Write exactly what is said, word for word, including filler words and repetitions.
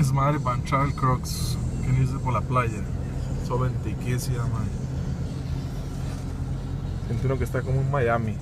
desmadre para entrar al Croc's. Que no hice por la playa. Sobre en Tiquesia, man. Siento que está como en Miami.